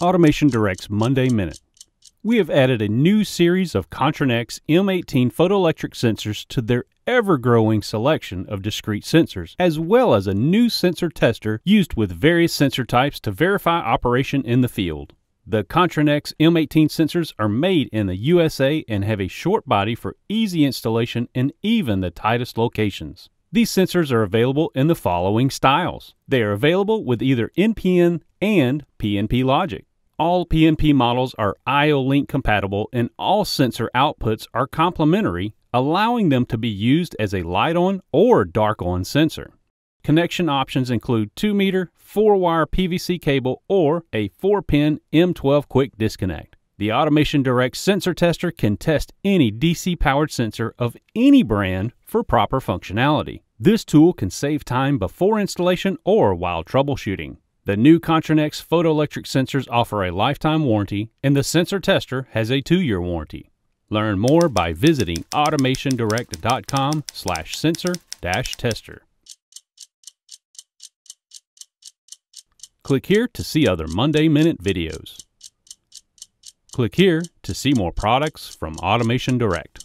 AutomationDirect's Monday Minute. We have added a new series of Contrinex M18 photoelectric sensors to their ever-growing selection of discrete sensors, as well as a new sensor tester used with various sensor types to verify operation in the field. The Contrinex M18 sensors are made in the USA and have a short body for easy installation in even the tightest locations. These sensors are available in the following styles. They are available with either NPN and PNP logic. All PNP models are IO-Link compatible and all sensor outputs are complementary, allowing them to be used as a light-on or dark-on sensor. Connection options include 2-meter, 4-wire PVC cable or a 4-pin M12 quick disconnect. The AutomationDirect sensor tester can test any DC-powered sensor of any brand for proper functionality. This tool can save time before installation or while troubleshooting. The new Contrinex photoelectric sensors offer a lifetime warranty, and the sensor tester has a 2-year warranty. Learn more by visiting automationdirect.com/sensor-tester. Click here to see other Monday Minute videos. Click here to see more products from AutomationDirect.